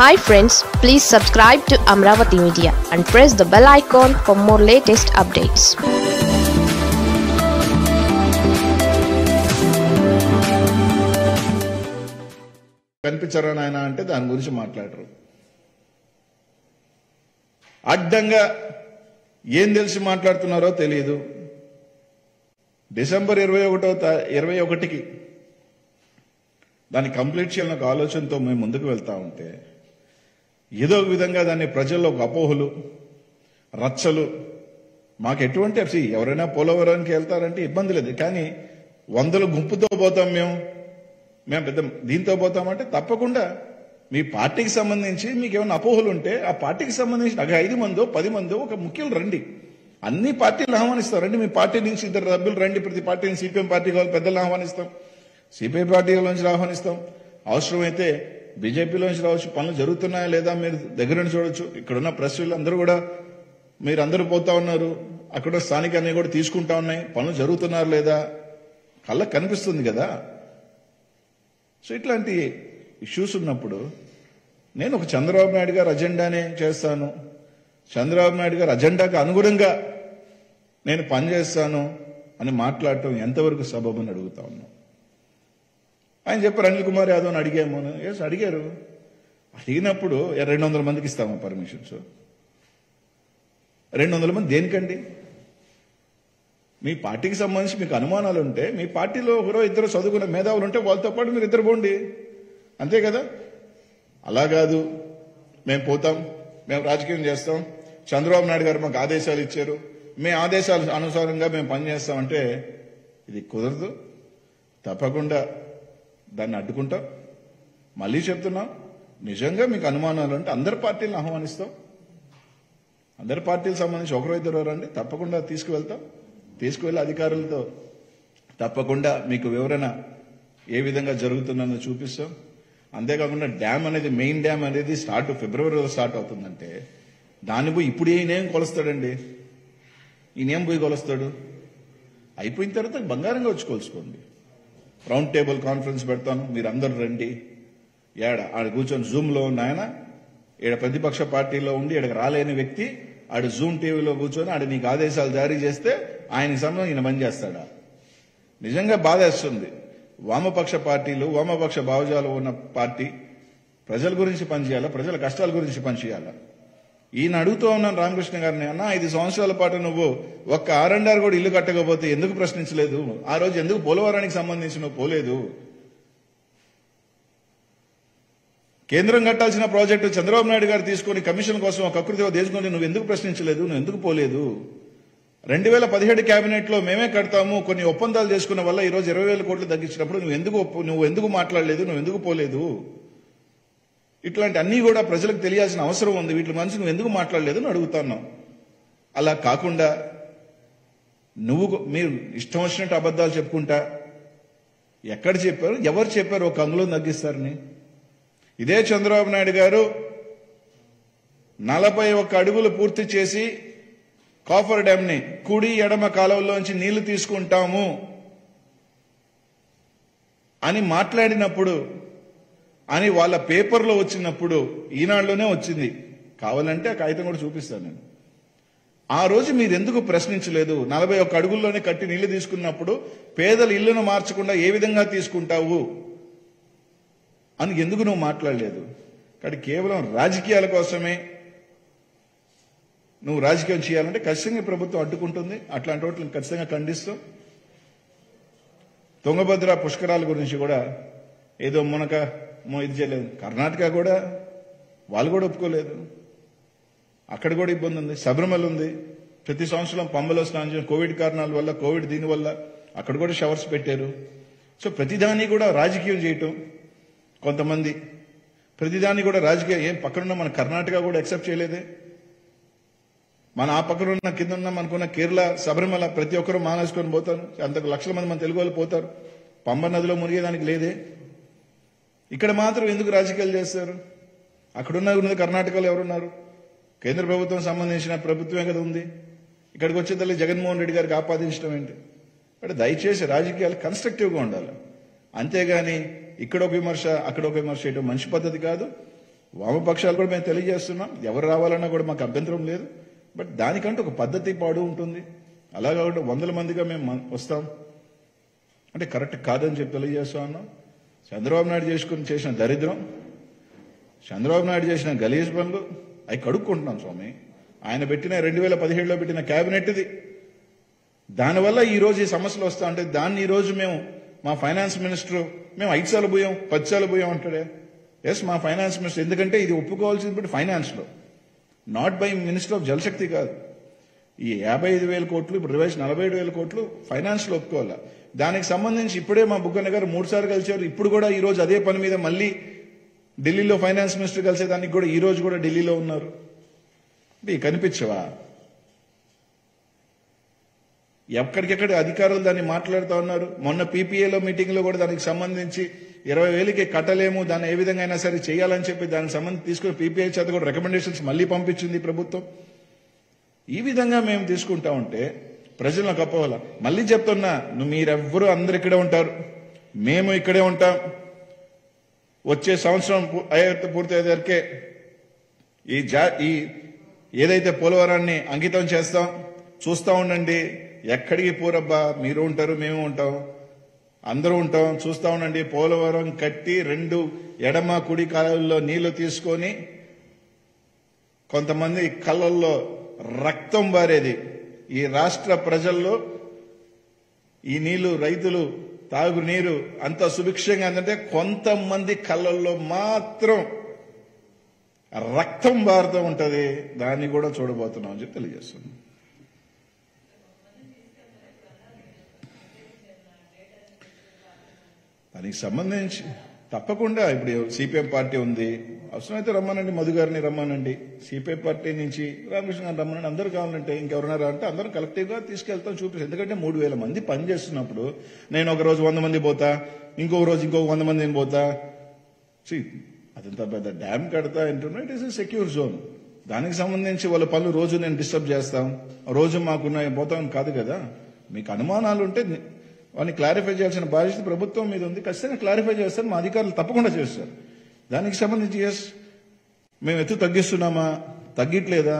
Hi friends, please subscribe to Amaravathi Media and press the bell icon for more latest updates. కనిపించరని ఆయన అంటే దాని గురించి మాట్లాడరు. అడ్డంగా ఏం తెలిసి మాట్లాడుతున్నారో తెలియదు. డిసెంబర్ 21కి దాని కంప్లీట్ చేయాలన్న ఒక ఆలోచనతో మేము ముందుకు వెళ్తా ఉంటే ఏదో ఒక విధంగా దాన్ని ప్రజల్లో అపోహలు రచ్చలు మాకు ఎటువంటి అసలు ఎవరైనా పోలవరానికి వెళ్తారంటే ఇబ్బంది లేదు, కానీ వందల గుంపుతో పోతాం మేము పెద్ద దీంతో పోతామంటే తప్పకుండా మీ పార్టీకి సంబంధించి మీకు ఏమైనా అపోహలు ఉంటే ఆ పార్టీకి సంబంధించిన 5 మందో 10 మందో ఒక ముఖ్యులు రండి, అన్ని పార్టీలు ఆహ్వానిస్తారండి. మీ పార్టీ నుంచి 2 సభ్యులు రండి, ప్రతి పార్టీ నుంచి సిపిఎం పార్టీ కావాలి పెద్దలు ఆహ్వానిస్తాం, సిపిఐ పార్టీల నుంచి ఆహ్వానిస్తాం, అవసరమైతే బీజేపీలోంచి రావచ్చు. పనులు జరుగుతున్నాయా లేదా మీరు దగ్గర నుంచి చూడొచ్చు. ఇక్కడున్న ప్రెస్లు అందరూ కూడా మీరందరూ పోతా ఉన్నారు, అక్కడ స్థానిక అన్ని కూడా తీసుకుంటా ఉన్నాయి, పనులు జరుగుతున్నారు లేదా కళ్ళకు కనిపిస్తుంది కదా. సో ఇట్లాంటి ఇష్యూస్ ఉన్నప్పుడు నేను ఒక చంద్రబాబు నాయుడు గారి అజెండానే చేస్తాను, చంద్రబాబు నాయుడు గారి అజెండాకు అనుగుణంగా నేను పనిచేస్తాను అని మాట్లాడటం ఎంతవరకు సబబని అడుగుతా ఉన్నా. ఆయన చెప్పారు అనిల్ కుమార్ యాదవ్ అని అడిగాము. ఎస్ అడిగారు, అడిగినప్పుడు 200 మందికి ఇస్తామా పర్మిషన్స్? 200 మంది దేనికండి? మీ పార్టీకి సంబంధించి మీకు అనుమానాలు ఉంటే మీ పార్టీలో ఒకరో ఇద్దరు చదువుకున్న మేధావులు ఉంటే వాళ్ళతో పాటు మీరు ఇద్దరు పోండి, అంతే కదా. అలా కాదు మేము పోతాం, మేము రాజకీయం చేస్తాం, చంద్రబాబు నాయుడు గారు మాకు ఆదేశాలు ఇచ్చారు, మీ ఆదేశాల అనుసారంగా మేము పనిచేస్తామంటే ఇది కుదరదు. తప్పకుండా దాన్ని అడ్డుకుంటాం. మళ్ళీ చెప్తున్నాం, నిజంగా మీకు అనుమానాలు అంటే అందరి పార్టీలను ఆహ్వానిస్తాం, అందరి పార్టీలకు సంబంధించి ఒకరో ఇద్దరు రండి, తప్పకుండా తీసుకువెళ్తాం. తీసుకువెళ్ళి అధికారులతో తప్పకుండా మీకు వివరణ ఏ విధంగా జరుగుతుందో చూపిస్తాం. అంతేకాకుండా డ్యామ్ అనేది మెయిన్ డ్యామ్ అనేది స్టార్ట్ ఫిబ్రవరిలో స్టార్ట్ అవుతుందంటే దాన్ని పోయి ఇప్పుడు ఈయనేం కొలుస్తాడండి? ఈయనేం పోయి కొలుస్తాడు? అయిపోయిన తర్వాత బంగారంగా వచ్చి కొలుచుకోండి. రౌండ్ టేబుల్ కాన్ఫరెన్స్ పెడతాను, మీరందరూ రండి. ఆడ కూర్చొని జూమ్లో ఉన్న ఆయన ఈడ ప్రతిపక్ష పార్టీలో ఉండి ఈడకి రాలేని వ్యక్తి ఆడు జూమ్ టీవీలో కూర్చొని ఆడ నీకు ఆదేశాలు జారీ చేస్తే ఆయనకి సంబంధం ఈయన పని చేస్తాడా? నిజంగా బాధేస్తుంది. వామపక్ష పార్టీలు వామపక్ష భావజాలు ఉన్న పార్టీ ప్రజల గురించి పనిచేయాలా, ప్రజల కష్టాల గురించి పనిచేయాలా? ఈయన అడుగుతూ ఉన్నాను రామకృష్ణ గారిని, అన్న 5 సంవత్సరాల పాటు నువ్వు ఒక్క R&R కూడా ఇల్లు కట్టకపోతే ఎందుకు ప్రశ్నించలేదు? ఆ రోజు ఎందుకు పోలవరానికి సంబంధించి నువ్వు పోలేదు? కేంద్రం కట్టాల్సిన ప్రాజెక్టు చంద్రబాబు నాయుడు గారు తీసుకుని కమిషన్ కోసం ఒక కృతిగా తీసుకుని నువ్వు ఎందుకు ప్రశ్నించలేదు? నువ్వు ఎందుకు పోలేదు? 2017 కేబినెట్ లో మేమే కడతాము కొన్ని ఒప్పందాలు చేసుకున్న వల్ల ఈరోజు 20,000 కోట్లు తగ్గించినప్పుడు నువ్వు ఎందుకు మాట్లాడలేదు? నువ్వు ఎందుకు పోలేదు? ఇట్లాంటి అన్ని కూడా ప్రజలకు తెలియాల్సిన అవసరం ఉంది. వీటి మనిషి నువ్వు ఎందుకు మాట్లాడలేదు అని అడుగుతున్నావు. అలా కాకుండా మీరు ఇష్టం వచ్చినట్టు అబద్దాలు చెప్పుకుంటా ఎక్కడ చెప్పారు, ఎవరు చెప్పారు ఒక అంగుళం తగ్గిస్తారని? ఇదే చంద్రబాబు నాయుడు గారు 41 అడుగులు పూర్తి చేసి కాఫర్ డ్యామ్ ని కుడి ఎడమ కాలువలోంచి నీళ్లు తీసుకుంటాము అని మాట్లాడినప్పుడు అని వాళ్ళ పేపర్లో వచ్చినప్పుడు ఈనాడులోనే వచ్చింది, కావాలంటే ఆ కాగితం కూడా చూపిస్తాను నేను. ఆ రోజు మీరు ఎందుకు ప్రశ్నించలేదు? 41 అడుగుల్లోనే కట్టి నీళ్లు తీసుకున్నప్పుడు పేదల ఇళ్లను మార్చకుండా ఏ విధంగా తీసుకుంటావు అని ఎందుకు నువ్వు మాట్లాడలేదు? కాబట్టి కేవలం రాజకీయాల కోసమే నువ్వు రాజకీయం చేయాలంటే ఖచ్చితంగా ప్రభుత్వం అడ్డుకుంటుంది. అట్లాంటి వాటిని ఖచ్చితంగా ఖండిస్తాం. తుంగభద్ర పుష్కరాల గురించి కూడా ఏదో మునకమో ఇది చేయలేదు. కర్ణాటక కూడా వాళ్ళు కూడా ఒప్పుకోలేదు, అక్కడ కూడా ఇబ్బంది ఉంది. శబరిమల ఉంది, ప్రతి సంవత్సరం పంబలో స్నానం చేసిన కోవిడ్ కారణాల వల్ల కోవిడ్ దీనివల్ల అక్కడ కూడా షవర్స్ పెట్టారు. సో ప్రతిదాన్ని కూడా రాజకీయం చేయటం కొంతమంది, ప్రతిదాన్ని కూడా రాజకీయం ఏం పక్కనున్న మన కర్ణాటక కూడా యాక్సెప్ట్ చేయలేదే, మన ఆ పక్కన ఉన్న కింద ఉన్న మనకున్న కేరళ శబరిమల ప్రతి ఒక్కరూ మానేసుకొని పోతారు, అంతకు 1,00,000 మంది మన తెలుగు వాళ్ళు పోతారు, పంబ నదిలో మునిగేదానికి లేదే. ఇక్కడ మాత్రం ఎందుకు రాజకీయాలు చేస్తారు? అక్కడున్నది కర్ణాటకలో ఎవరున్నారు? కేంద్ర ప్రభుత్వం సంబంధించిన ప్రభుత్వమే కదా ఉంది. ఇక్కడికి వచ్చే తల్లి జగన్మోహన్ రెడ్డి గారికి ఆపాదించడం ఏంటి? అంటే దయచేసి రాజకీయాలు కన్స్ట్రక్టివ్గా ఉండాలి, అంతేగాని ఇక్కడ ఒక విమర్శ అక్కడ ఒక విమర్శ చేయడం మంచి పద్ధతి కాదు. వామపక్షాలు కూడా మేము తెలియజేస్తున్నాం, ఎవరు రావాలన్నా కూడా మాకు అభ్యంతరం లేదు. బట్ దానికంటే ఒక పద్ధతి పాడు ఉంటుంది. అలా కాకుండా వందల మందిగా మేము వస్తాం అంటే కరెక్ట్ కాదని చెప్పి తెలియజేస్తా ఉన్నాం. చంద్రబాబు నాయుడు చేసిన దరిద్రం, చంద్రబాబు నాయుడు చేసిన గలీజ్ పనులు అవి కడుక్కుంటున్నాం స్వామి. ఆయన పెట్టిన 2017లో పెట్టిన కేబినెట్ ఇది. దానివల్ల ఈరోజు ఈ సమస్యలు వస్తా అంటే దాన్ని ఈరోజు మేము మా ఫైనాన్స్ మినిస్టర్ మేము 5 సార్లు పోయాం 10 సార్లు పోయాం అంటాడే. ఎస్ మా ఫైనాన్స్ మినిస్టర్, ఎందుకంటే ఇది ఒప్పుకోవాల్సింది బట్టి ఫైనాన్స్లో, నాట్ బై మినిస్టర్ ఆఫ్ జలశక్తి కాదు. ఈ 55,000 కోట్లు ఇప్పుడు రివైజ్ 47,000 కోట్లు ఫైనాన్స్లో ఒప్పుకోవాలి. దానికి సంబంధించి ఇప్పుడే మా బుగ్గన్న గారు 3 సార్లు కలిసారు. ఇప్పుడు కూడా ఈరోజు అదే పని మీద మళ్ళీ ఢిల్లీలో ఫైనాన్స్ మినిస్టర్ కలిసేదానికి కూడా ఈరోజు కూడా ఢిల్లీలో ఉన్నారు. ఇవి కనిపించవా? ఎక్కడికెక్కడ అధికారులు దాన్ని మాట్లాడుతూ ఉన్నారు. మొన్న పీపీఏలో మీటింగ్లో కూడా దానికి సంబంధించి 20,000కి కట్టలేము, దాన్ని ఏ విధంగా అయినా సరే చేయాలని చెప్పి దానికి సంబంధించి తీసుకుని పీపీఐ చేత కూడా రికమెండేషన్స్ మళ్లీ పంపించింది ప్రభుత్వం. ఈ విధంగా మేము తీసుకుంటా ఉంటే ప్రజలను కప్పవాల. మళ్ళీ చెప్తున్నా, మీరెవ్వరూ అందరు ఇక్కడే ఉంటారు, మేము ఇక్కడే ఉంటాం. వచ్చే సంవత్సరం పూర్తి అయ్యేదరికే ఈ ఏదైతే పోలవరాన్ని అంకితం చేస్తాం. చూస్తూ ఉండండి, ఎక్కడికి పోరబ్బా, మీరు ఉంటారు, మేము ఉంటాం, అందరూ ఉంటాం. చూస్తూ ఉండండి, పోలవరం కట్టి 2 ఎడమ కుడి కాలువల్లో నీళ్లు తీసుకొని కొంతమంది కళ్ళల్లో రక్తం బారేది ఈ రాష్ట్ర ప్రజల్లో. ఈ నీళ్లు, రైతులు తాగునీరు అంత సుభిక్షంగా అందంటే కొంతమంది కళ్ళల్లో మాత్రం రక్తం బారుతూ ఉంటుంది. దాన్ని కూడా చూడబోతున్నాం అని చెప్పి తెలియజేస్తున్నాం. దానికి సంబంధించి తప్పకుండా ఇప్పుడు సిపిఎం పార్టీ ఉంది, అవసరమైతే రమ్మనండి, మధు గారిని రమ్మనండి, సిపిఎం పార్టీ నుంచి రామకృష్ణ గారిని రమ్మనండి, అందరూ కావాలంటే ఇంకెవరన్నారా అంటే అందరం కలెక్టివ్గా తీసుకెళ్తాం చూపిస్తాం. ఎందుకంటే 3,000 మంది పనిచేస్తున్నప్పుడు నేను ఒక రోజు 100 మంది పోతా, ఇంకో రోజు ఇంకో 100 మంది నేను పోతా. అదంత పెద్ద డ్యామ్ కడతా అంటున్నా, it is a secure zone. దానికి సంబంధించి వాళ్ళ పనులు రోజు నేను డిస్టర్బ్ చేస్తాం, రోజు మాకున్న పోతామని కాదు కదా. మీకు అనుమానాలు ఉంటే వాళ్ళని క్లారిఫై చేయాల్సిన బాధ్యత ప్రభుత్వం మీద ఉంది. ఖచ్చితంగా క్లారిఫై చేస్తారు, మా అధికారులు తప్పకుండా చేస్తారు. దానికి సంబంధించి ఎస్ మేము ఎత్తు తగ్గిస్తున్నామా, తగ్గట్లేదా,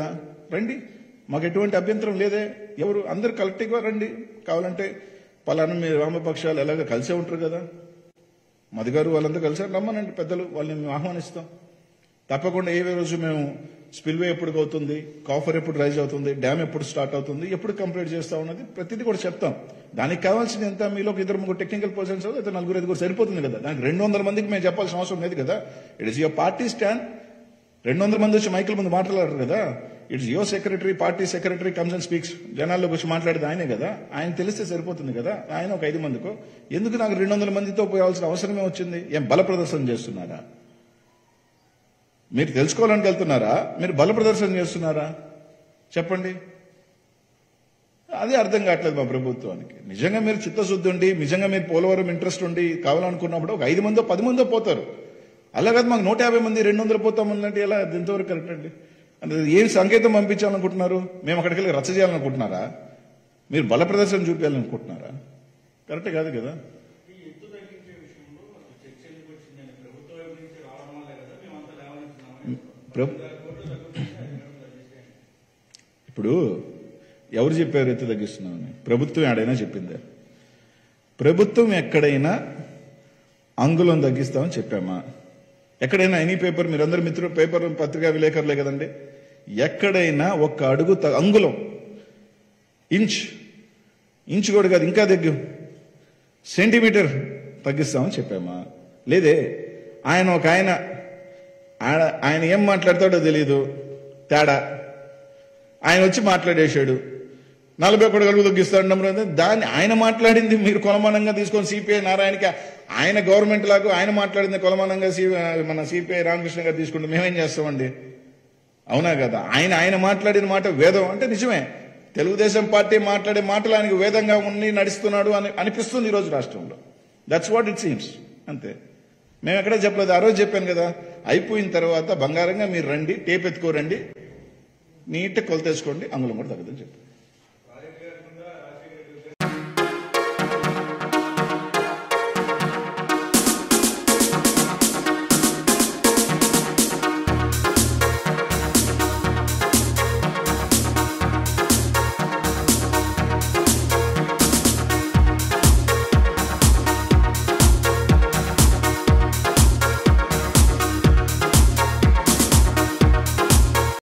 రండి, మాకు ఎటువంటి అభ్యంతరం లేదే. ఎవరు అందరు కలెక్టివ్గా రండి, కావాలంటే పలానా మీ వామపక్షాలు ఎలాగ కలిసే ఉంటారు కదా, మధు గారు వాళ్ళంతా కలిసారు, రమ్మనండి పెద్దలు, వాళ్ళని మేము ఆహ్వానిస్తాం తప్పకుండా. ఏ రోజు మేము స్పిల్వే ఎప్పుడు అవుతుంది, కాఫర్ ఎప్పుడు రైజ్ అవుతుంది, డ్యామ్ ఎప్పుడు స్టార్ట్ అవుతుంది, ఎప్పుడు కంప్లీట్ చేస్తా ఉన్నది ప్రతిదీ కూడా చెప్తాం. దానికి కావాల్సింది ఎంత, మీలో 2-3 టెక్నికల్ పర్సన్స్ అయితే 4-5 సరిపోతుంది కదా. దానికి 200 మందికి మేము చెప్పాల్సిన అవసరం లేదు కదా. It is your party stand. 200 మంది వచ్చి మైకుల ముందు మాట్లాడారు కదా. It's your secretary, party secretary comes and speaks, జనాల్లోకి వచ్చి మాట్లాడేది ఆయనే కదా. ఆయన తెలిస్తే సరిపోతుంది కదా. ఆయన ఒక 5 మందికో, ఎందుకు నాకు 200 మందితో పోయాల్సిన అవసరమే వచ్చింది? ఏం బల ప్రదర్శన చేస్తున్నారా? మీరు తెలుసుకోవాలని వెళ్తున్నారా, మీరు బల ప్రదర్శన చేస్తున్నారా? చెప్పండి. అదే అర్థం కావట్లేదు మా ప్రభుత్వానికి. నిజంగా మీరు చిత్తశుద్ధి ఉండి, నిజంగా మీరు పోలవరం ఇంట్రెస్ట్ ఉండి కావాలనుకున్నప్పుడు ఒక 5 మందో 10 మందో పోతారు. అలాగే మాకు 150 మంది 200 పోతామంటే ఎలా? ఎంతవరకు కరెక్ట్ అండి? అంటే ఏం సంకేతం పంపించాలనుకుంటున్నారు? మేము అక్కడికి వెళ్ళి రచ్చ చేయాలనుకుంటున్నారా? మీరు బల ప్రదర్శన చూపించాలనుకుంటున్నారా? కరెక్ట్ కాదు కదా. ఇప్పుడు ఎవరు చెప్పారు ఎత్తు తగ్గిస్తున్నామని? ప్రభుత్వం ఎక్కడైనా చెప్పిందా? ప్రభుత్వం ఎక్కడైనా అంగుళం తగ్గిస్తామని చెప్పామా? ఎక్కడైనా ఎనీ పేపర్, మీరందరూ మిత్రులు పేపర్ పత్రికా విలేకరులే కదండి, ఎక్కడైనా ఒక్క అడుగు అంగుళం, ఇంచ్ కూడా కాదు, ఇంకా దగ్గర సెంటీమీటర్ తగ్గిస్తామని చెప్పామా? లేదే. ఆయన ఏం మాట్లాడతాడో తెలియదు, తేడా. ఆయన వచ్చి మాట్లాడేశాడు 41 తగ్గిస్తాడు. దాన్ని ఆయన మాట్లాడింది మీరు కొలమానంగా తీసుకొని సిపిఐ నారాయణకి, ఆయన గవర్నమెంట్ లాగా ఆయన మాట్లాడింది కొలమానంగా మన సిపిఐ రామకృష్ణ గారు తీసుకుంటే మేమేం చేస్తామండి? అవునా కదా? ఆయన మాట్లాడిన మాట వేదం అంటే నిజమే. తెలుగుదేశం పార్టీ మాట్లాడే మాటలు ఆయనకు వేదంగా ఉండి నడుస్తున్నాడు అని అనిపిస్తుంది ఈరోజు రాష్ట్రంలో. That's what it seems. అంతే, మేము ఎక్కడా చెప్పలేదు. ఆ రోజు చెప్పాను కదా, అయిపోయిన తర్వాత బంగారంగా మీరు రండి, టేప్ ఎత్తుకోరండి, నీట్ కొలతేసుకోండి, అంగుళం కూడా తగ్గదని చెప్పారు.